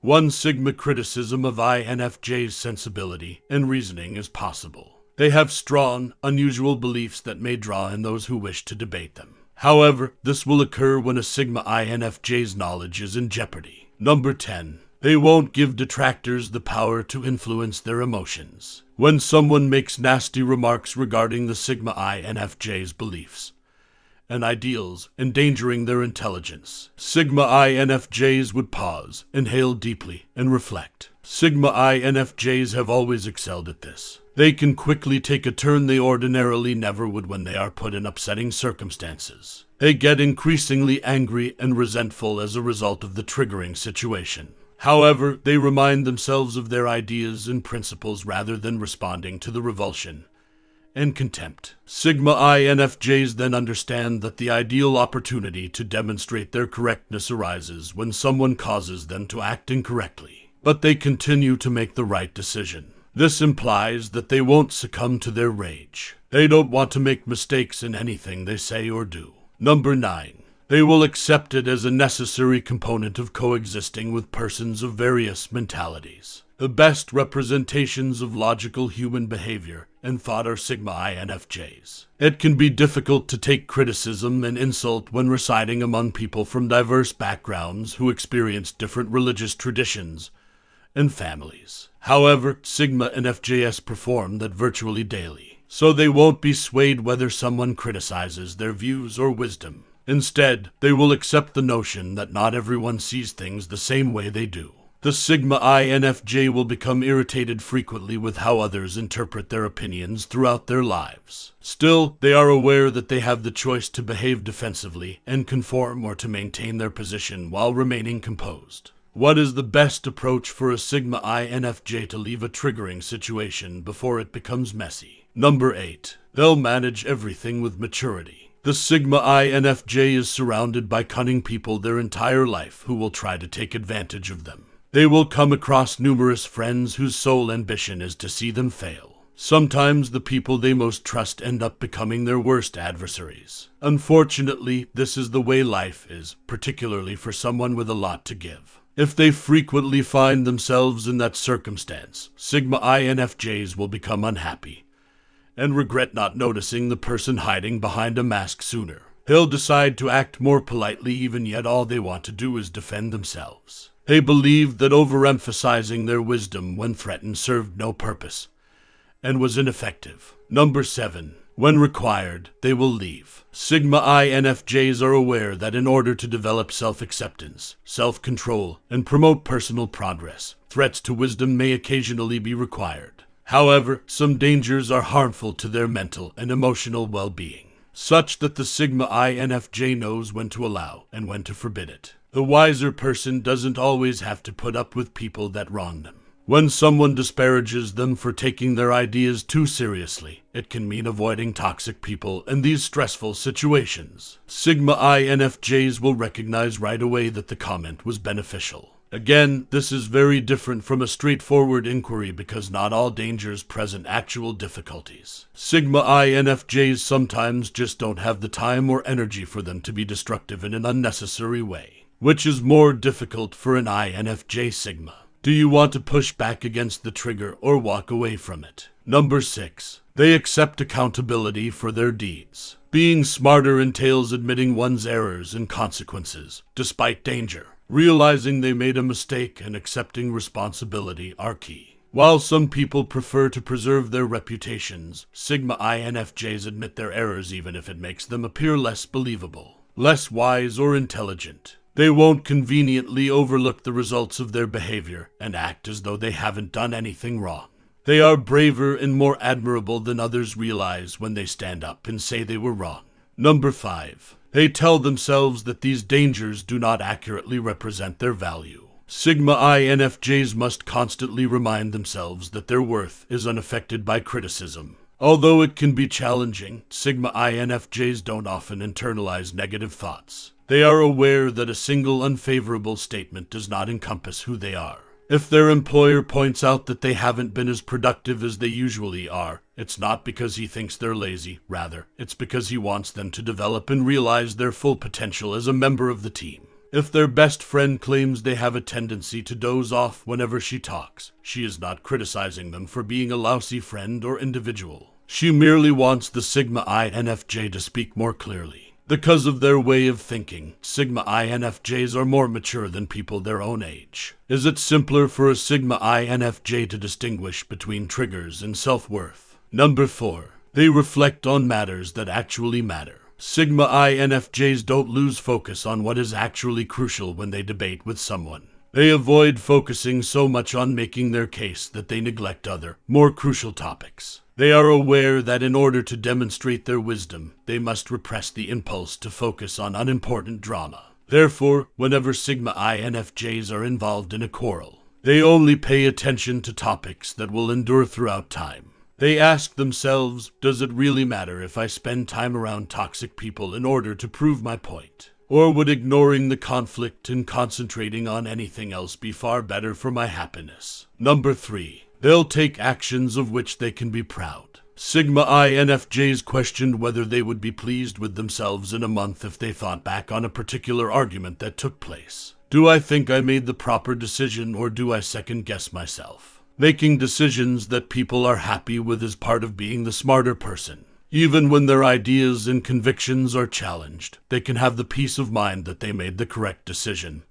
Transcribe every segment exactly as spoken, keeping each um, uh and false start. One Sigma criticism of I N F J's sensibility and reasoning is possible. They have strong, unusual beliefs that may draw in those who wish to debate them. However, this will occur when a Sigma I N F J's knowledge is in jeopardy. Number ten. They won't give detractors the power to influence their emotions. When someone makes nasty remarks regarding the Sigma I N F J's beliefs and ideals, endangering their intelligence, Sigma I N F J's would pause, inhale deeply, and reflect. Sigma I N F J's have always excelled at this. They can quickly take a turn they ordinarily never would when they are put in upsetting circumstances. They get increasingly angry and resentful as a result of the triggering situation. However, they remind themselves of their ideas and principles rather than responding to the revulsion and contempt. Sigma I N F J's then understand that the ideal opportunity to demonstrate their correctness arises when someone causes them to act incorrectly, but they continue to make the right decision. This implies that they won't succumb to their rage. They don't want to make mistakes in anything they say or do. Number nine. They will accept it as a necessary component of coexisting with persons of various mentalities. The best representations of logical human behavior and thought are Sigma I N F J's. It can be difficult to take criticism and insult when residing among people from diverse backgrounds who experience different religious traditions and families. However, Sigma I N F J's perform that virtually daily, so they won't be swayed whether someone criticizes their views or wisdom. Instead, they will accept the notion that not everyone sees things the same way they do. The Sigma I N F J will become irritated frequently with how others interpret their opinions throughout their lives. Still, they are aware that they have the choice to behave defensively and conform or to maintain their position while remaining composed. What is the best approach for a Sigma I N F J to leave a triggering situation before it becomes messy? Number eight. They'll manage everything with maturity. The Sigma I N F J is surrounded by cunning people their entire life who will try to take advantage of them. They will come across numerous friends whose sole ambition is to see them fail. Sometimes the people they most trust end up becoming their worst adversaries. Unfortunately, this is the way life is, particularly for someone with a lot to give. If they frequently find themselves in that circumstance, Sigma I N F J's will become unhappy and regret not noticing the person hiding behind a mask sooner. They'll decide to act more politely, even yet all they want to do is defend themselves. They believe that overemphasizing their wisdom when threatened served no purpose and was ineffective. Number seven. When required, they will leave. Sigma I N F J's are aware that in order to develop self-acceptance, self-control, and promote personal progress, threats to wisdom may occasionally be required. However, some dangers are harmful to their mental and emotional well-being, such that the Sigma I N F J knows when to allow and when to forbid it. The wiser person doesn't always have to put up with people that wrong them. When someone disparages them for taking their ideas too seriously, it can mean avoiding toxic people and these stressful situations. Sigma I N F J's will recognize right away that the comment was beneficial. Again, this is very different from a straightforward inquiry because not all dangers present actual difficulties. Sigma I N F J's sometimes just don't have the time or energy for them to be destructive in an unnecessary way, which is more difficult for an I N F J Sigma. Do you want to push back against the trigger or walk away from it? Number six. They accept accountability for their deeds. Being smarter entails admitting one's errors and consequences, despite danger. Realizing they made a mistake and accepting responsibility are key. While some people prefer to preserve their reputations, Sigma I N F J's admit their errors even if it makes them appear less believable, less wise or intelligent. They won't conveniently overlook the results of their behavior and act as though they haven't done anything wrong. They are braver and more admirable than others realize when they stand up and say they were wrong. Number five. They tell themselves that these dangers do not accurately represent their value. Sigma I N F J's must constantly remind themselves that their worth is unaffected by criticism. Although it can be challenging, Sigma I N F J's don't often internalize negative thoughts. They are aware that a single unfavorable statement does not encompass who they are. If their employer points out that they haven't been as productive as they usually are, it's not because he thinks they're lazy, rather, it's because he wants them to develop and realize their full potential as a member of the team. If their best friend claims they have a tendency to doze off whenever she talks, she is not criticizing them for being a lousy friend or individual. She merely wants the Sigma I N F J to speak more clearly. Because of their way of thinking, Sigma I N F Js are more mature than people their own age. Is it simpler for a Sigma I N F J to distinguish between triggers and self-worth? Number four. They reflect on matters that actually matter. Sigma I N F Js don't lose focus on what is actually crucial when they debate with someone. They avoid focusing so much on making their case that they neglect other, more crucial topics. They are aware that in order to demonstrate their wisdom, they must repress the impulse to focus on unimportant drama. Therefore, whenever Sigma I N F Js are involved in a quarrel, they only pay attention to topics that will endure throughout time. They ask themselves, does it really matter if I spend time around toxic people in order to prove my point? Or would ignoring the conflict and concentrating on anything else be far better for my happiness? Number three. They'll take actions of which they can be proud. Sigma I N F Js questioned whether they would be pleased with themselves in a month if they thought back on a particular argument that took place. Do I think I made the proper decision, or do I second-guess myself? Making decisions that people are happy with is part of being the smarter person. Even when their ideas and convictions are challenged, they can have the peace of mind that they made the correct decision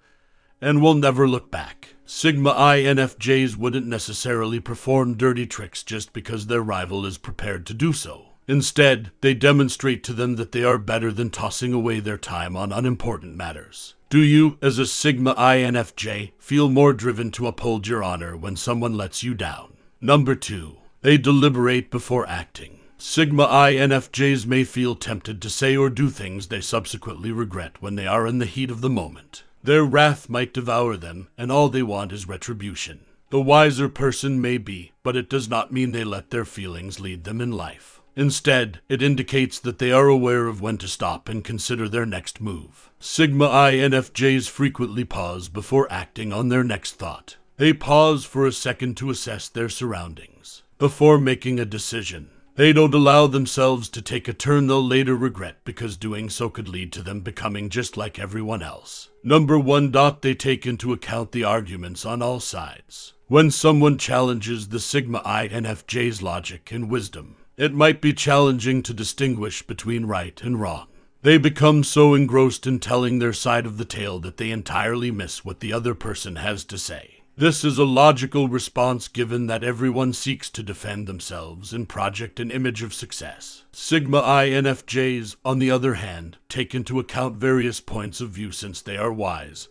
and will never look back. Sigma I N F Js wouldn't necessarily perform dirty tricks just because their rival is prepared to do so. Instead, they demonstrate to them that they are better than tossing away their time on unimportant matters. Do you, as a Sigma I N F J, feel more driven to uphold your honor when someone lets you down? Number two. They deliberate before acting. Sigma I N F Js may feel tempted to say or do things they subsequently regret when they are in the heat of the moment. Their wrath might devour them, and all they want is retribution. The wiser person may be, but it does not mean they let their feelings lead them in life. Instead, it indicates that they are aware of when to stop and consider their next move. Sigma I N F Js frequently pause before acting on their next thought. They pause for a second to assess their surroundings before making a decision. They don't allow themselves to take a turn they'll later regret, because doing so could lead to them becoming just like everyone else. Number one. They take into account the arguments on all sides. When someone challenges the Sigma I N F J's logic and wisdom, it might be challenging to distinguish between right and wrong. They become so engrossed in telling their side of the tale that they entirely miss what the other person has to say. This is a logical response, given that everyone seeks to defend themselves and project an image of success. Sigma I N F Js, on the other hand, take into account various points of view, since they are wise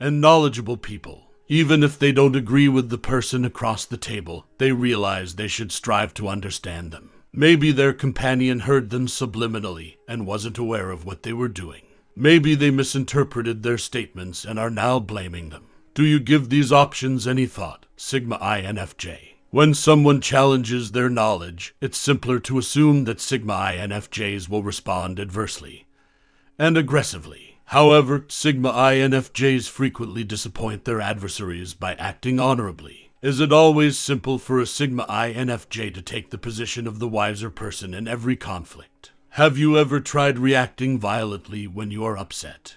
and knowledgeable people. Even if they don't agree with the person across the table, they realize they should strive to understand them. Maybe their companion heard them subliminally and wasn't aware of what they were doing. Maybe they misinterpreted their statements and are now blaming them. Do you give these options any thought, Sigma I N F J? When someone challenges their knowledge, it's simpler to assume that Sigma I N F Js will respond adversely and aggressively. However, Sigma I N F Js frequently disappoint their adversaries by acting honorably. Is it always simple for a Sigma I N F J to take the position of the wiser person in every conflict? Have you ever tried reacting violently when you are upset?